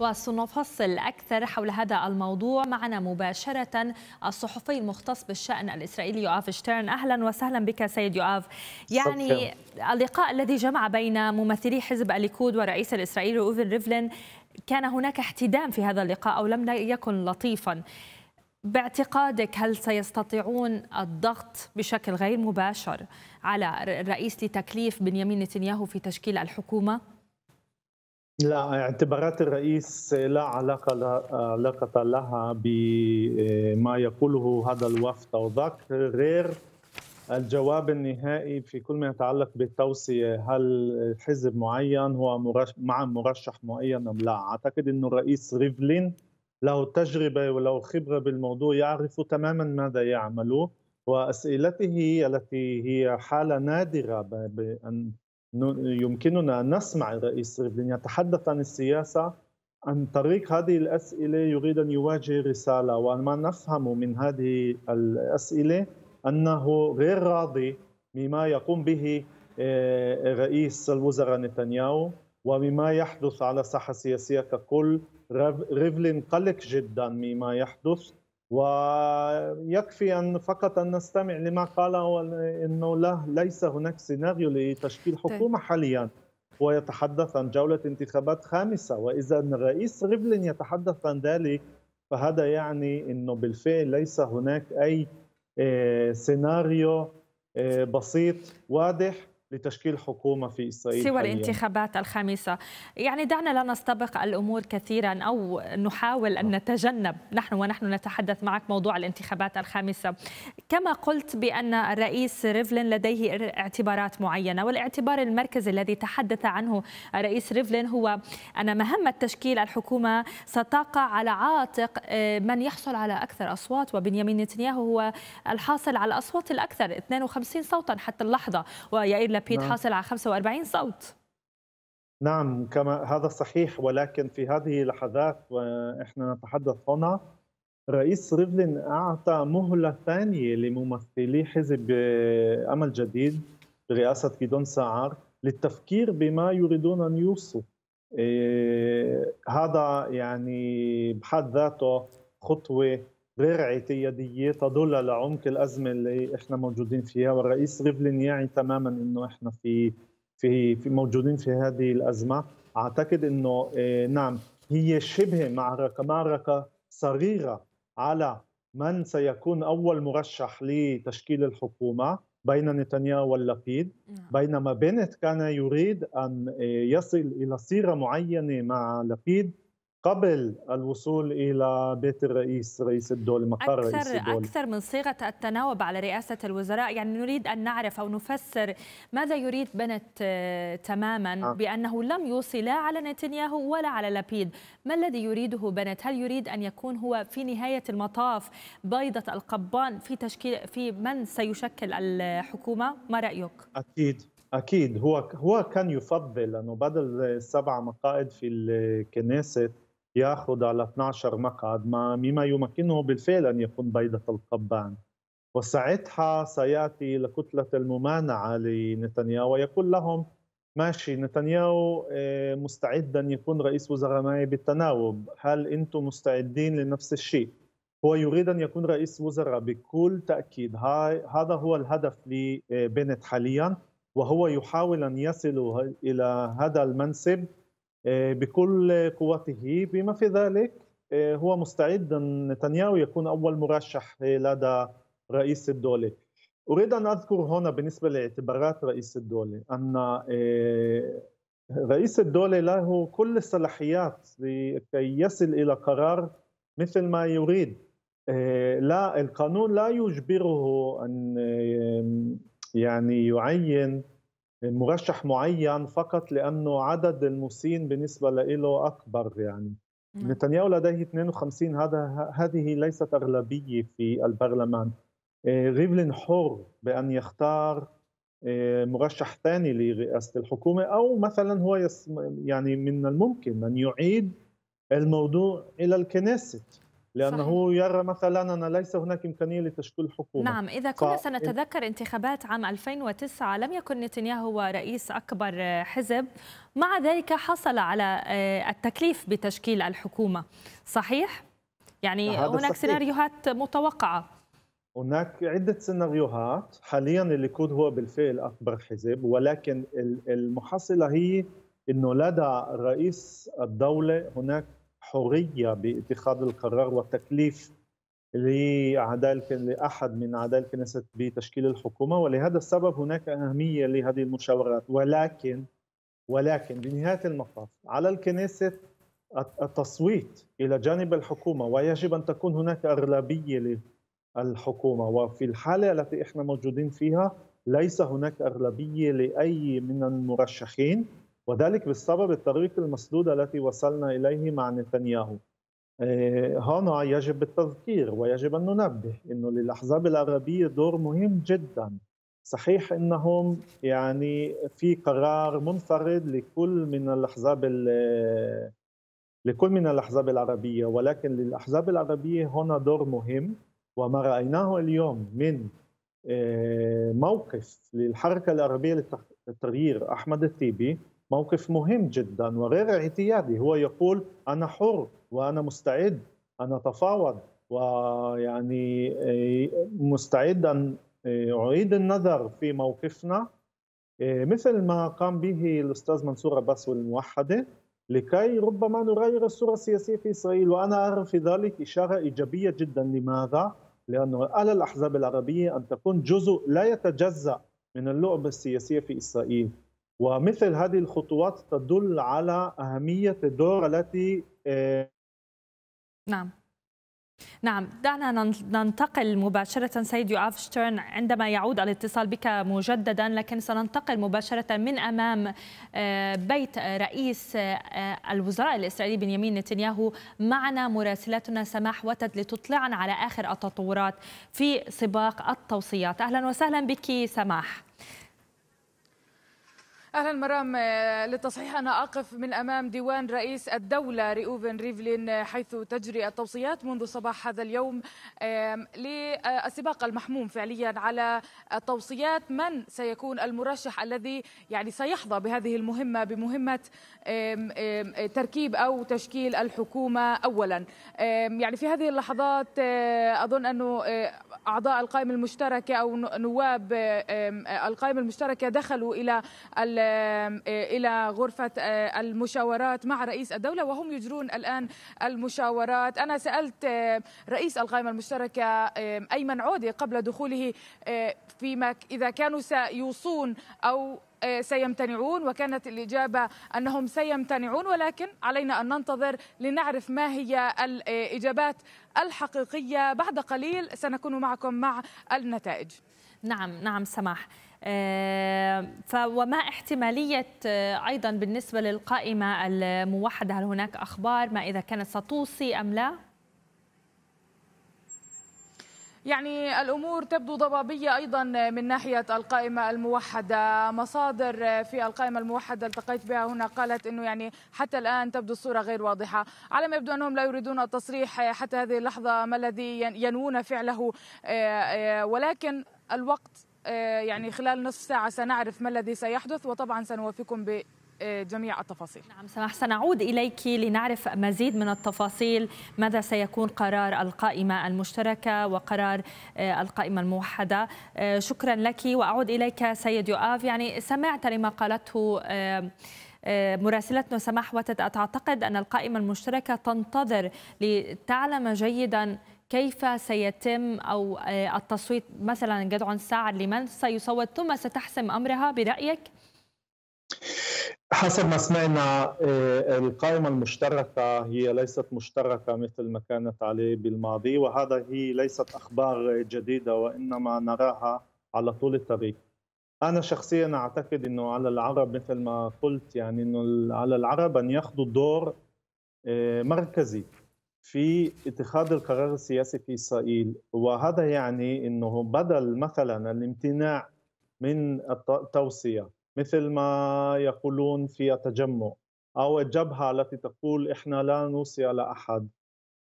وسنفصل أكثر حول هذا الموضوع. معنا مباشرة الصحفي المختص بالشأن الإسرائيلي يوآف شتيرن. أهلا وسهلا بك سيد يوآف. يعني اللقاء الذي جمع بين ممثلي حزب الليكود ورئيس الإسرائيلي رؤوفين ريفلين كان هناك احتدام في هذا اللقاء أو لم يكن لطيفا. باعتقادك هل سيستطيعون الضغط بشكل غير مباشر على الرئيس لتكليف بنيامين نتنياهو في تشكيل الحكومة؟ لا، اعتبارات الرئيس لا علاقة لها بما يقوله هذا الوفد أو ذاك، غير الجواب النهائي في كل ما يتعلق بالتوصية. هل حزب معين هو مع مرشح معين أم لا؟ أعتقد أن الرئيس ريفلين له تجربة وله خبرة بالموضوع، يعرف تماما ماذا يعمل، وأسئلته التي هي حالة نادرة بأن يمكننا أن نسمع الرئيس ريفلين يتحدث عن السياسة عن طريق هذه الأسئلة. يريد أن يواجه رسالة، وما نفهم من هذه الأسئلة أنه غير راضي مما يقوم به رئيس الوزراء نتنياهو ومما يحدث على الساحة السياسية ككل. ريفلين قلق جدا مما يحدث، ويكفي أن فقط أن نستمع لما قاله، أنه ليس هناك سيناريو لتشكيل حكومة حاليا، ويتحدث عن جولة انتخابات خامسة. وإذا الرئيس ريفلين يتحدث عن ذلك فهذا يعني أنه بالفعل ليس هناك أي سيناريو بسيط واضح لتشكيل حكومة في إسرائيل سوى الانتخابات الخامسة. يعني دعنا لا نستبق الأمور كثيرا أو نحاول أن نتجنب ونحن نتحدث معك موضوع الانتخابات الخامسة. كما قلت بأن الرئيس ريفلين لديه اعتبارات معينة، والاعتبار المركزي الذي تحدث عنه الرئيس ريفلين هو أن مهمة تشكيل الحكومة ستقع على عاتق من يحصل على أكثر أصوات، وبنيامين نتنياهو هو الحاصل على الأصوات الأكثر 52 صوتا حتى اللحظة، ويائير لابيد حاصل على 45 صوت. نعم، كما هذا صحيح، ولكن في هذه اللحظات ونحن نتحدث هنا رئيس ريفلين أعطى مهلة ثانية لممثلي حزب أمل جديد برئاسة جدعون ساعار للتفكير بما يريدون أن يوصوا. هذا يعني بحد ذاته خطوة غير اعتيادية تدل على عمق الأزمة اللي احنا موجودين فيها، والرئيس ريفلين يعني تماما انه احنا في موجودين في هذه الأزمة. اعتقد انه نعم هي شبه معركة صغيرة على من سيكون اول مرشح لتشكيل الحكومة بين نتنياهو واللبيد، بينما بنت كان يريد ان يصل الى سيرة معينة مع لبيد قبل الوصول إلى بيت الرئيس، رئيس الدولة، مقر رئيس الدولة. أكثر من صيغة التناوب على رئاسة الوزراء، يعني نريد أن نعرف أو نفسر ماذا يريد بنت تماما بأنه لم يوصي لا على نتنياهو ولا على لابيد. ما الذي يريده بنت؟ هل يريد أن يكون هو في نهاية المطاف بيضة القبان في تشكيل في من سيشكل الحكومة؟ ما رأيك؟ أكيد هو كان يفضل أنه بدل 7 مقاعد في الكنيسة يأخذ على 12 مقعد، مما يمكنه بالفعل أن يكون بيضة القبان، وساعتها سيأتي لكتلة الممانعة لنتنياهو ويقول لهم ماشي، نتنياهو مستعد أن يكون رئيس وزراء معي بالتناوب، هل أنتم مستعدين لنفس الشيء؟ هو يريد أن يكون رئيس وزراء بكل تأكيد، هذا هو الهدف لبنت حاليا، وهو يحاول أن يصل إلى هذا المنصب بكل قوته، بما في ذلك هو مستعد أن نتنياهو يكون أول مرشح لدى رئيس الدولة. أريد أن أذكر هنا بالنسبة لاعتبارات رئيس الدولة أن رئيس الدولة له كل الصلاحيات لكي يصل إلى قرار مثل ما يريد. لا، القانون لا يجبره أن يعني يعين مرشح معين فقط لأنه عدد المسين بالنسبة له أكبر. يعني نتنياهو لديه 52، هذه ليست أغلبية في البرلمان. ريفلين حر بأن يختار مرشح ثاني لرئاسة الحكومة، أو مثلا هو يعني من الممكن أن يعيد الموضوع إلى الكنيسة لأنه صحيح. يرى مثلا أن ليس هناك إمكانية لتشكيل حكومة. نعم، إذا كنا سنتذكر انتخابات عام 2009 لم يكن نتنياهو رئيس أكبر حزب، مع ذلك حصل على التكليف بتشكيل الحكومة، صحيح؟ يعني هناك صحيح. سيناريوهات متوقعة، هناك عدة سيناريوهات. حاليا الليكود هو بالفعل أكبر حزب، ولكن المحصلة هي أنه لدى رئيس الدولة هناك حرية باتخاذ القرار والتكليف لأحد من أعضاء الكنيسة بتشكيل الحكومة، ولهذا السبب هناك أهمية لهذه المشاورات. ولكن بنهاية المطاف على الكنيسة التصويت إلى جانب الحكومة، ويجب أن تكون هناك أغلبية للحكومة، وفي الحالة التي إحنا موجودين فيها ليس هناك أغلبية لأي من المرشحين، وذلك بسبب الطريق المسدود التي وصلنا إليه مع نتنياهو. هنا يجب التذكير ويجب أن ننبه أنه للأحزاب العربية دور مهم جدا. صحيح أنهم يعني في قرار منفرد لكل من الأحزاب العربية، ولكن للأحزاب العربية هنا دور مهم، وما رأيناه اليوم من موقف للحركة العربية للتغيير أحمد التيبي موقف مهم جدا وغير اعتيادي. هو يقول أنا حر وأنا مستعد أن أتفاوض، ويعني مستعد أن أعيد النظر في موقفنا، مثل ما قام به الأستاذ منصور عباس والموحدة، لكي ربما نغير الصورة السياسية في إسرائيل. وأنا أرى في ذلك إشارة إيجابية جدا. لماذا؟ لأنه على الأحزاب العربية أن تكون جزء لا يتجزأ من اللعبة السياسية في إسرائيل، ومثل هذه الخطوات تدل على أهمية الدور التي نعم. دعنا ننتقل مباشرة سيد يوآف شتيرن، عندما يعود الاتصال بك مجددا، لكن سننتقل مباشرة من أمام بيت رئيس الوزراء الإسرائيلي بنيامين نتنياهو. معنا مراسلتنا سماح وتد لتطلعنا على آخر التطورات في سباق التوصيات. أهلا وسهلا بك سماح. أهلا مرام. للتصحيح أنا أقف من أمام ديوان رئيس الدولة رؤوفين ريفلين، حيث تجري التوصيات منذ صباح هذا اليوم للسباق المحموم فعليا على التوصيات، من سيكون المرشح الذي يعني سيحظى بهذه المهمة، بمهمة تركيب أو تشكيل الحكومة أولا. يعني في هذه اللحظات أظن أنه أعضاء القائمة المشتركة أو نواب القائمة المشتركة دخلوا إلى غرفة المشاورات مع رئيس الدولة، وهم يجرون الآن المشاورات. أنا سألت رئيس القائمة المشتركة أيمن عودة قبل دخوله فيما إذا كانوا سيوصون أو سيمتنعون، وكانت الإجابة أنهم سيمتنعون، ولكن علينا أن ننتظر لنعرف ما هي الإجابات الحقيقية. بعد قليل سنكون معكم مع النتائج. نعم سماح. وما احتمالية أيضا بالنسبة للقائمة الموحدة؟ هل هناك أخبار ما إذا كانت ستوصي أم لا؟ يعني الأمور تبدو ضبابية أيضا من ناحية القائمة الموحدة. مصادر في القائمة الموحدة التقيت بها هنا قالت أنه يعني حتى الآن تبدو الصورة غير واضحة، على ما يبدو أنهم لا يريدون التصريح حتى هذه اللحظة ما الذي ينوون فعله، ولكن الوقت يعني خلال نصف ساعة سنعرف ما الذي سيحدث، وطبعا سنوافقكم بجميع التفاصيل. نعم سماح، سنعود إليك لنعرف مزيد من التفاصيل، ماذا سيكون قرار القائمة المشتركة وقرار القائمة الموحدة. شكرا لك، وأعود إليك سيد يوآف. يعني سمعت لما قالته مراسلتنا سماح وتد، أعتقد أن القائمة المشتركة تنتظر لتعلم جيدا كيف سيتم أو التصويت، مثلا جدعون ساعار لمن سيصوت، ثم ستحسم أمرها برأيك؟ حسب ما سمعنا القائمة المشتركة هي ليست مشتركة مثل ما كانت عليه بالماضي، وهذا هي ليست أخبار جديدة وإنما نراها على طول الطريق. أنا شخصيا أعتقد أنه على العرب مثل ما قلت، يعني أنه على العرب أن يأخذوا دور مركزي في اتخاذ القرار السياسي في إسرائيل، وهذا يعني أنه بدل مثلا الامتناع من التوصية مثل ما يقولون في التجمع أو الجبهة التي تقول إحنا لا نوصي على أحد،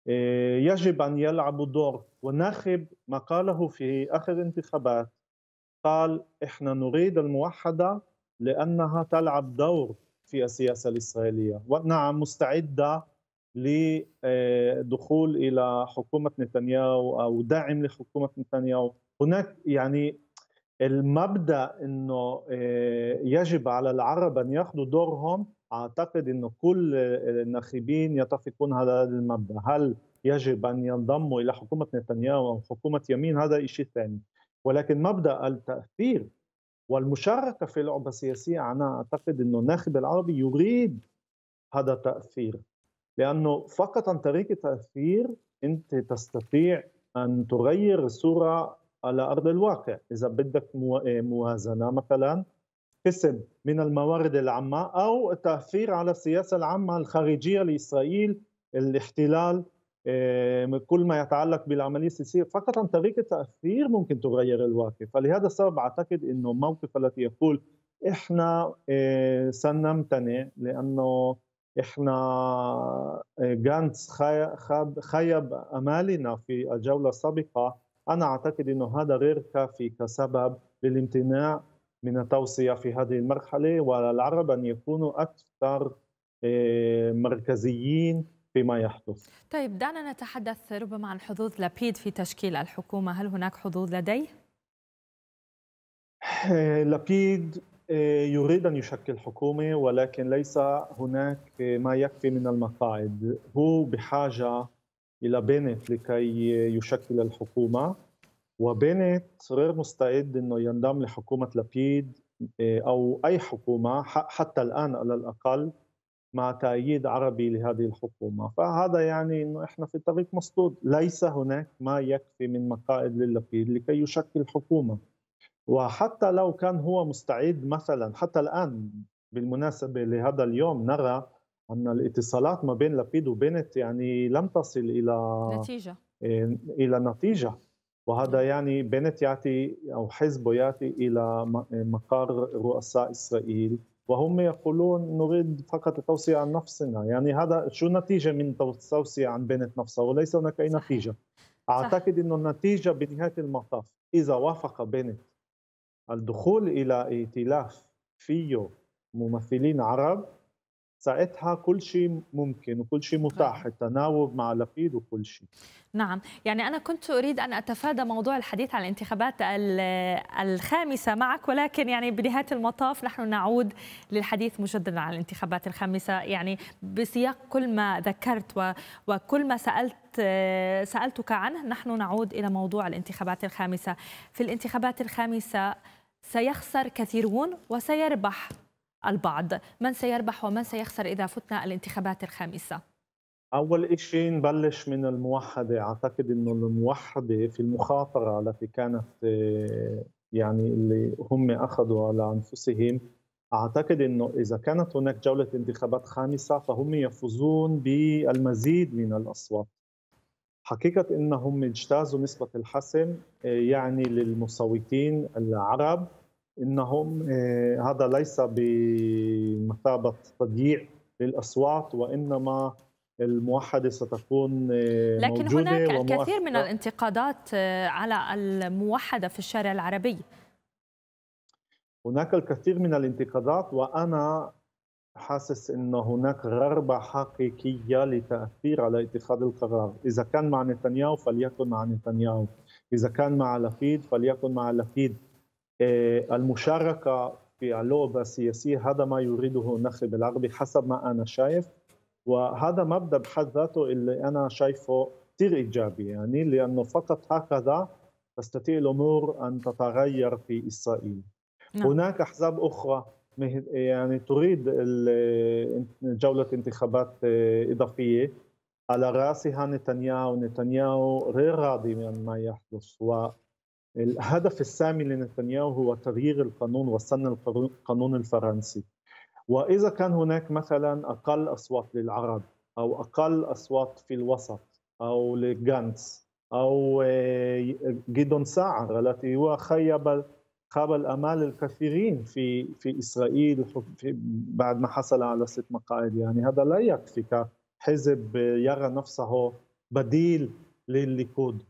يجب أن يلعبوا دور. وناخب ما قاله في آخر انتخابات، قال إحنا نريد الموحدة لأنها تلعب دور في السياسة الإسرائيلية، ونعم مستعدة لدخول إلى حكومة نتنياهو أو داعم لحكومة نتنياهو. هناك يعني المبدأ أنه يجب على العرب أن يأخذوا دورهم. أعتقد أنه كل الناخبين يتفقون على هذا المبدأ. هل يجب أن ينضموا إلى حكومة نتنياهو أو حكومة يمين؟ هذا شيء ثاني، ولكن مبدأ التأثير والمشاركة في اللعبة السياسية أنا أعتقد أنه الناخب العربي يريد هذا التأثير، لأنه فقط عن طريق التأثير أنت تستطيع أن تغير الصورة على أرض الواقع. إذا بدك موازنة مثلا، قسم من الموارد العامة أو التأثير على السياسة العامة الخارجية لإسرائيل، الاحتلال، كل ما يتعلق بالعملية السياسية، فقط عن طريق التأثير ممكن تغير الواقع. فلهذا السبب أعتقد أنه الموقف الذي يقول إحنا سنمتنع لأنه إحنا جانتس خيب أمالنا في الجولة السابقة، أنا أعتقد أنه هذا غير كافي كسبب للامتناع من التوصية في هذه المرحلة، والعرب أن يكونوا أكثر مركزيين فيما يحدث. طيب دعنا نتحدث ربما عن حظوظ لابيد في تشكيل الحكومة، هل هناك حظوظ لديه؟ لابيد يريد أن يشكل حكومة، ولكن ليس هناك ما يكفي من المقاعد. هو بحاجة إلى بنت لكي يشكل الحكومة، وبنت غير مستعد أنه ينضم لحكومة لابيد أو أي حكومة حتى الآن على الأقل مع تأييد عربي لهذه الحكومة. فهذا يعني أنه إحنا في طريق مسدود، ليس هناك ما يكفي من مقاعد للابيد لكي يشكل حكومة. وحتى لو كان هو مستعد مثلا، حتى الآن بالمناسبة لهذا اليوم نرى أن الاتصالات ما بين لابيد وبنت يعني لم تصل إلى نتيجة وهذا يعني بنت يأتي أو حزبه يأتي إلى مقر رؤساء إسرائيل وهم يقولون نريد فقط التوصية عن نفسنا، يعني هذا شو نتيجة من التوصية عن بنت نفسه؟ وليس هناك أي نتيجة. أعتقد أن النتيجة بنهاية المطاف إذا وافق بنت الدخول إلى ائتلاف فيه ممثلين عرب، ساعتها كل شيء ممكن وكل شيء متاح، التناوب مع لابيد وكل شيء. نعم، يعني أنا كنت أريد أن أتفادى موضوع الحديث عن الانتخابات الخامسة معك، ولكن يعني بنهاية المطاف نحن نعود للحديث مجددا عن الانتخابات الخامسة، يعني بسياق كل ما ذكرت وكل ما سألتك عنه نحن نعود إلى موضوع الانتخابات الخامسة. في الانتخابات الخامسة سيخسر كثيرون وسيربح البعض، من سيربح ومن سيخسر إذا فتنا الانتخابات الخامسة؟ أول شيء نبلش من الموحدة. أعتقد أنه الموحدة في المخاطرة التي كانت يعني اللي هم أخذوا على أنفسهم، أعتقد أنه إذا كانت هناك جولة انتخابات خامسة فهم يفوزون بالمزيد من الأصوات. حقيقة أنهم اجتازوا نسبة الحسم يعني للمصوتين العرب، إنهم هذا ليس بمثابة تضييع للأصوات، وإنما الموحدة ستكون موجودة. لكن هناك الكثير من الانتقادات على الموحدة في الشارع العربي. هناك الكثير من الانتقادات، وأنا حاسس إن هناك رغبة حقيقية لتأثير على اتخاذ القرار. إذا كان مع نتنياهو فليكن مع نتنياهو، إذا كان مع لابيد فليكن مع لابيد. المشاركة في اللعبة السياسية هذا ما يريده الناخب العربي حسب ما أنا شايف، وهذا مبدأ بحد ذاته اللي أنا شايفه كثير إيجابي، يعني لأنه فقط هكذا تستطيع الأمور أن تتغير في إسرائيل. هناك أحزاب أخرى يعني تريد جولة انتخابات إضافية، على رأسها نتنياهو. نتنياهو غير راضي من ما يحدث، و الهدف السامي لنتنياهو هو تغيير القانون وسن القانون الفرنسي. وإذا كان هناك مثلا أقل أصوات للعرب أو أقل أصوات في الوسط أو لجانتس أو جدعون ساعار التي هو خاب الأمال الكثيرين في إسرائيل بعد ما حصل على 6 مقاعد، يعني هذا لا يكفي كحزب يرى نفسه بديل للليكود.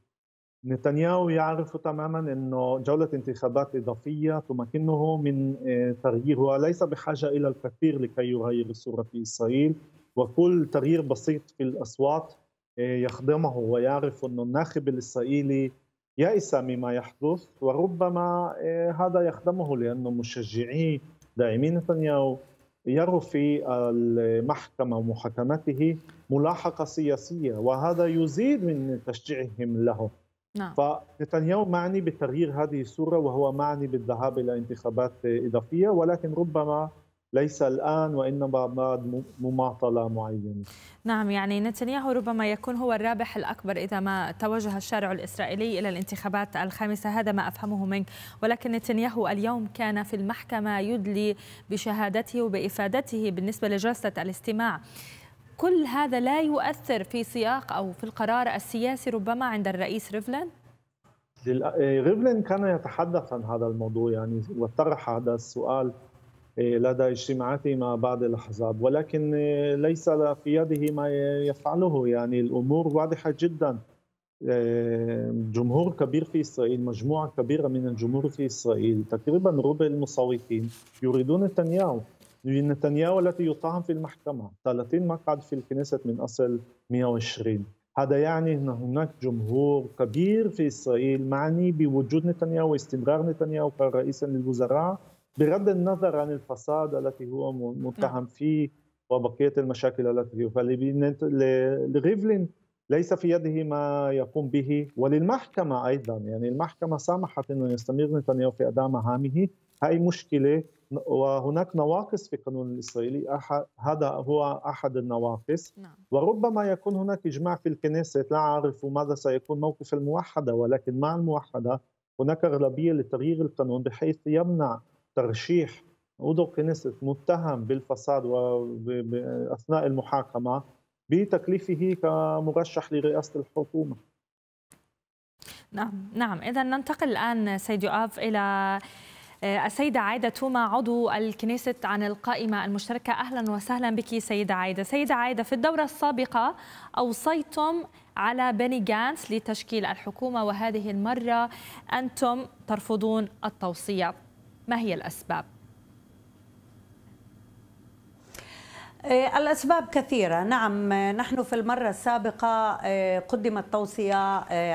نتنياهو يعرف تماما أن جولة انتخابات إضافية تمكنه من تغيير، وليس بحاجة إلى الكثير لكي يغير الصورة في إسرائيل، وكل تغيير بسيط في الأصوات يخدمه، ويعرف أن الناخب الإسرائيلي يائس مما يحدث، وربما هذا يخدمه لأن مشجعي داعمين نتنياهو يروا في المحكمة ومحاكمته ملاحقة سياسية، وهذا يزيد من تشجيعهم له. نعم. فنتنياهو معني بتغيير هذه الصورة، وهو معني بالذهاب إلى انتخابات إضافية، ولكن ربما ليس الآن وإنما بعد مماطلة معينة. نعم، يعني نتنياهو ربما يكون هو الرابح الأكبر إذا ما توجه الشارع الإسرائيلي إلى الانتخابات الخامسة، هذا ما أفهمه منك. ولكن نتنياهو اليوم كان في المحكمة يدلي بشهادته وبإفادته بالنسبة لجلسة الاستماع. كل هذا لا يؤثر في سياق أو في القرار السياسي ربما عند الرئيس ريفلين؟ ريفلين كان يتحدث عن هذا الموضوع يعني، وطرح هذا السؤال لدى اجتماعاته مع بعض الأحزاب، ولكن ليس في يده ما يفعله. يعني الأمور واضحة جدا، جمهور كبير في إسرائيل، مجموعة كبيرة من الجمهور في إسرائيل، تقريبا ربع المصوتين، يريدون نتنياهو. نتنياهو التي يطعن في المحكمة، 30 مقعد في الكنيسة من أصل 120. هذا يعني أن هناك جمهور كبير في إسرائيل معني بوجود نتنياهو واستمرار نتنياهو كرئيسا للوزراء، بغض النظر عن الفساد التي هو متهم فيه وبقية المشاكل التي فيه. فلريفلين ليس في يده ما يقوم به، وللمحكمة أيضا، يعني المحكمة سامحت أنه يستمر نتنياهو في أداء مهامه. هاي مشكلة، وهناك نواقص في القانون الإسرائيلي، هذا هو أحد النواقص. نعم. وربما يكون هناك إجماع في الكنيسة، لا أعرف ماذا سيكون موقف الموحدة، ولكن مع الموحدة هناك أغلبية لتغيير القانون بحيث يمنع ترشيح عضو كنيسة متهم بالفساد أثناء المحاكمة بتكليفه كمرشح لرئاسة الحكومة. نعم نعم. إذا ننتقل الآن سيد يوآف إلى السيدة عايدة توما، عضو الكنيسة عن القائمة المشتركة. أهلا وسهلا بك سيدة عايدة. سيدة عايدة، في الدورة السابقة أوصيتم على بيني غانتس لتشكيل الحكومة، وهذه المرة أنتم ترفضون التوصية، ما هي الأسباب؟ الأسباب كثيرة. نعم، نحن في المرة السابقة قدمت توصية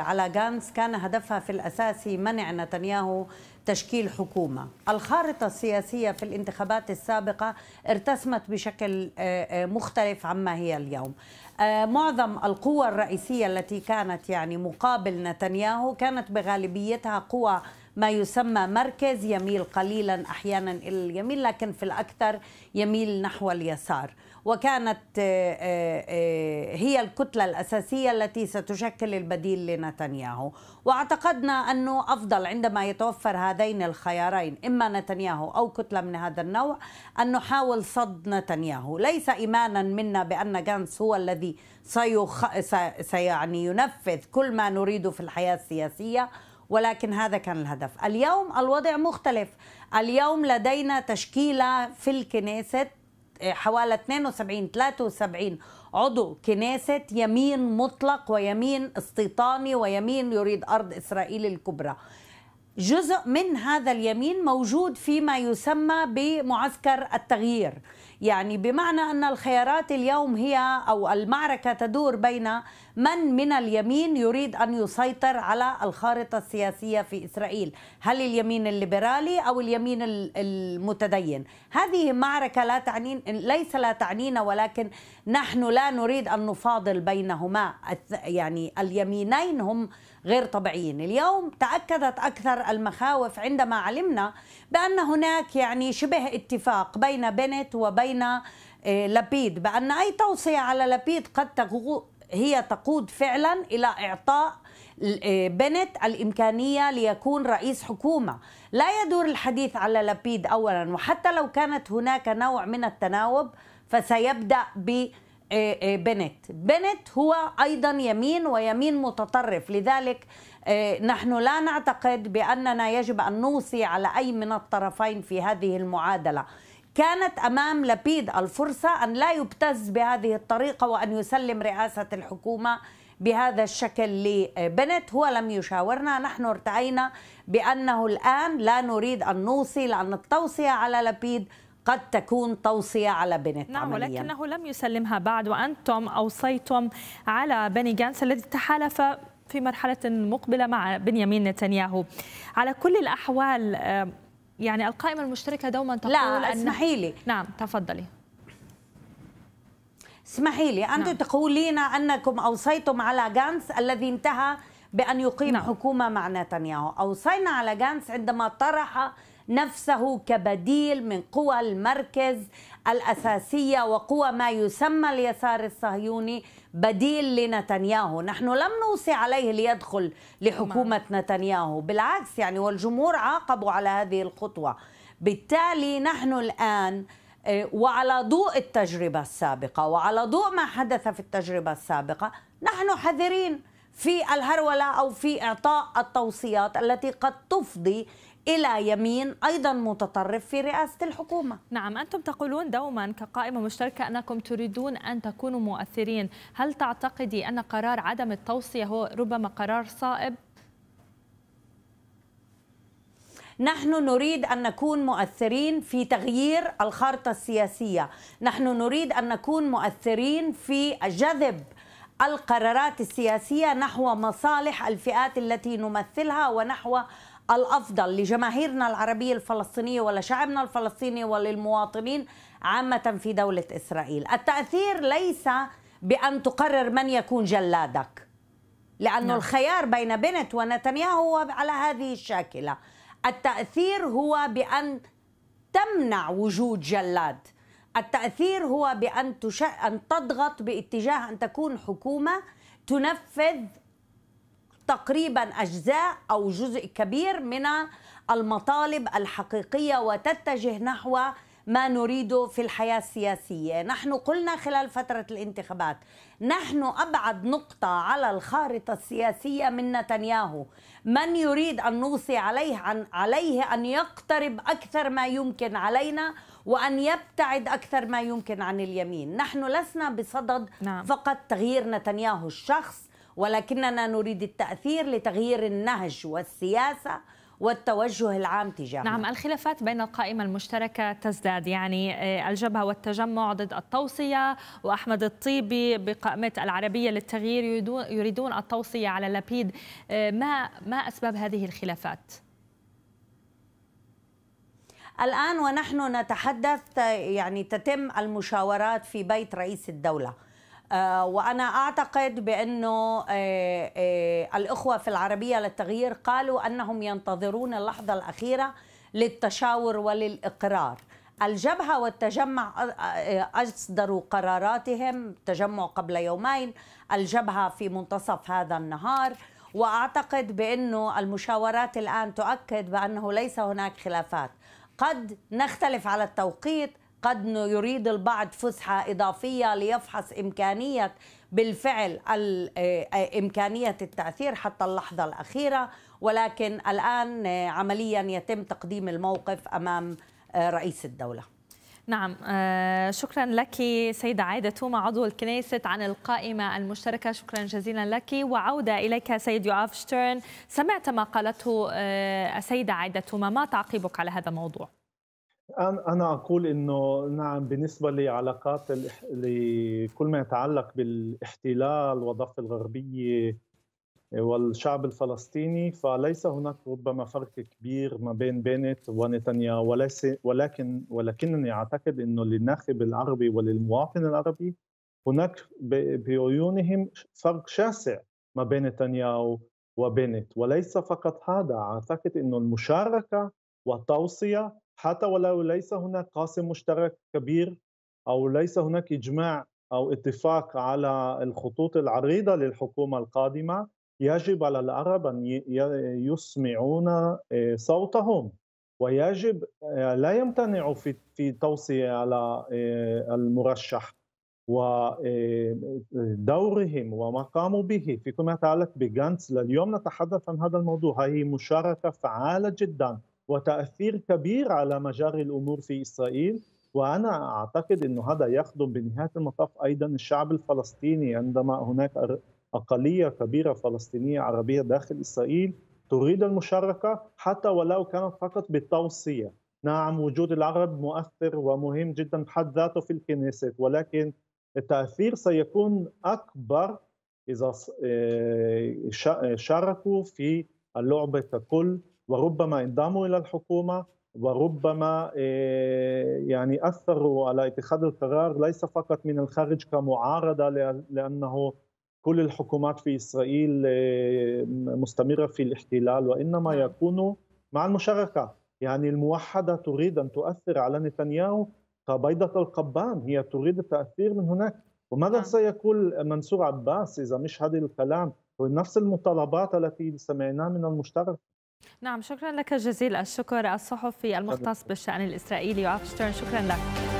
على غانتس كان هدفها في الأساس منع نتنياهو تشكيل حكومة. الخارطة السياسية في الانتخابات السابقة ارتسمت بشكل مختلف عما هي اليوم. معظم القوى الرئيسية التي كانت يعني مقابل نتنياهو كانت بغالبيتها قوى ما يسمى مركز، يميل قليلا أحيانا إلى اليمين لكن في الأكثر يميل نحو اليسار، وكانت هي الكتلة الأساسية التي ستشكل البديل لنتنياهو. واعتقدنا أنه أفضل عندما يتوفر هذين الخيارين، إما نتنياهو أو كتلة من هذا النوع، أن نحاول صد نتنياهو، ليس إيمانا منا بأن غانتس هو الذي سينفذ كل ما نريده في الحياة السياسية، ولكن هذا كان الهدف. اليوم الوضع مختلف، اليوم لدينا تشكيلة في الكنيسة حوالي 72-73 عضو كنيسة، يمين مطلق ويمين استيطاني ويمين يريد أرض إسرائيل الكبرى. جزء من هذا اليمين موجود فيما يسمى بمعسكر التغيير، يعني بمعنى أن الخيارات اليوم هي أو المعركة تدور بين من اليمين يريد أن يسيطر على الخارطة السياسية في إسرائيل، هل اليمين الليبرالي أو اليمين المتدين. هذه معركة لا تعنينا، ولكن نحن لا نريد أن نفاضل بينهما، يعني اليمينين هم غير طبيعيين. اليوم تأكدت أكثر المخاوف عندما علمنا بأن هناك يعني شبه اتفاق بين بينت وبين لابيد، بأن أي توصية على لابيد قد تقود فعلا إلى إعطاء بينت الإمكانية ليكون رئيس حكومة. لا يدور الحديث على لابيد أولا، وحتى لو كانت هناك نوع من التناوب فسيبدأ ب بينت هو أيضا يمين ويمين متطرف، لذلك نحن لا نعتقد بأننا يجب أن نوصي على أي من الطرفين في هذه المعادلة. كانت أمام لابيد الفرصة أن لا يبتز بهذه الطريقة وأن يسلم رئاسة الحكومة بهذا الشكل لبنت. هو لم يشاورنا، نحن ارتعينا بأنه الآن لا نريد أن نوصي، لأن التوصية على لابيد قد تكون توصية على بنت. نعم، ولكنه لم يسلمها بعد، وأنتم أوصيتم على بني غانتس الذي تحالف في مرحلة مقبلة مع بنيامين نتنياهو. على كل الأحوال يعني القائمة المشتركة دوما تقول لا. اسمحي لي. نعم تفضلي. اسمحي لي، أنتم تقولين أنكم أوصيتم على غانتس الذي انتهى بأن يقيم حكومة مع نتنياهو. أوصينا على غانتس عندما طرح نفسه كبديل من قوى المركز الأساسية وقوى ما يسمى اليسار الصهيوني، بديل لنتنياهو. نحن لم نوصي عليه ليدخل لحكومة نتنياهو، بالعكس يعني، والجمهور عاقبوا على هذه الخطوة. بالتالي نحن الآن وعلى ضوء التجربة السابقة وعلى ضوء ما حدث في التجربة السابقة نحن حذرين في الهرولة أو في إعطاء التوصيات التي قد تفضي إلى يمين أيضا متطرف في رئاسة الحكومة. نعم، أنتم تقولون دوما كقائمة مشتركة أنكم تريدون أن تكونوا مؤثرين. هل تعتقدي أن قرار عدم التوصية هو ربما قرار صائب؟ نحن نريد أن نكون مؤثرين في تغيير الخارطة السياسية، نحن نريد أن نكون مؤثرين في جذب القرارات السياسية نحو مصالح الفئات التي نمثلها ونحو الأفضل لجماهيرنا العربية الفلسطينية ولشعبنا الفلسطيني وللمواطنين عامة في دولة إسرائيل. التأثير ليس بأن تقرر من يكون جلادك، لأن الخيار بين بنت ونتنياهو على هذه الشاكلة. التأثير هو بأن تمنع وجود جلاد. التأثير هو بأن تضغط باتجاه أن تكون حكومة تنفذ تقريبا أجزاء أو جزء كبير من المطالب الحقيقية وتتجه نحو ما نريده في الحياة السياسية. نحن قلنا خلال فترة الانتخابات نحن أبعد نقطة على الخارطة السياسية من نتنياهو. من يريد أن نوصي عليه أن يقترب أكثر ما يمكن علينا وأن يبتعد أكثر ما يمكن عن اليمين. نحن لسنا بصدد فقط تغيير نتنياهو الشخص، ولكننا نريد التأثير لتغيير النهج والسياسة والتوجه العام تجاهه. نعم، الخلافات بين القائمة المشتركة تزداد، يعني الجبهة والتجمع ضد التوصية، وأحمد التيبي بقائمة العربية للتغيير يريدون التوصية على لابيد. ما أسباب هذه الخلافات؟ الآن ونحن نتحدث يعني تتم المشاورات في بيت رئيس الدولة، وأنا أعتقد بأنه الإخوة في العربية للتغيير قالوا أنهم ينتظرون اللحظة الأخيرة للتشاور وللإقرار. الجبهة والتجمع أصدروا قراراتهم، تجمع قبل يومين، الجبهة في منتصف هذا النهار، وأعتقد بأنه المشاورات الآن تؤكد بأنه ليس هناك خلافات. قد نختلف على التوقيت، قد يريد البعض فسحة إضافية ليفحص إمكانية بالفعل إمكانية التأثير حتى اللحظة الأخيرة، ولكن الآن عمليا يتم تقديم الموقف أمام رئيس الدولة. نعم، شكرا لك سيدة عايدة توما عضو الكنيسة عن القائمة المشتركة، شكرا جزيلا لك. وعودة إليك سيد يوآف شتيرن، سمعت ما قالته السيدة عايدة توما، ما تعقيبك على هذا الموضوع؟ أنا أقول إنه نعم، بالنسبة لعلاقات لكل ما يتعلق بالاحتلال والضفة الغربية والشعب الفلسطيني فليس هناك ربما فرق كبير ما بين بنت ونتنياهو، ولكنني أعتقد إنه للناخب العربي وللمواطن العربي هناك بعيونهم فرق شاسع ما بين نتنياهو وبنت. وليس فقط هذا، أعتقد إنه المشاركة والتوصية حتى ولو ليس هناك قاسم مشترك كبير أو ليس هناك إجماع أو اتفاق على الخطوط العريضة للحكومة القادمة، يجب على العرب أن يسمعون صوتهم، ويجب لا يمتنعوا في توصية على المرشح ودورهم وما قاموا به. في كل ما يتعلق بغانتس لليوم نتحدث عن هذا الموضوع، هي مشاركة فعالة جداً وتأثير كبير على مجاري الأمور في إسرائيل، وأنا أعتقد أن هذا يخدم بنهاية المطاف أيضا الشعب الفلسطيني عندما هناك أقلية كبيرة فلسطينية عربية داخل إسرائيل تريد المشاركة حتى ولو كانت فقط بالتوصية. نعم وجود العرب مؤثر ومهم جدا بحد ذاته في الكنيسة، ولكن التأثير سيكون أكبر إذا شاركوا في اللعبة ككل، وربما انضموا إلى الحكومة، وربما يعني أثروا على اتخاذ القرار ليس فقط من الخارج كمعارضة، لأنه كل الحكومات في إسرائيل مستمرة في الاحتلال، وإنما يكونوا مع المشاركة. يعني الموحدة تريد أن تؤثر على نتنياهو كبيضة القبان، هي تريد التأثير من هناك. وماذا سيقول منصور عباس إذا مش هذا الكلام ونفس المطالبات التي سمعناها من المشترك؟ نعم، شكرا لك جزيل الشكر، الصحفي المختص بالشأن الإسرائيلي يوآف شتيرن، شكرا لك.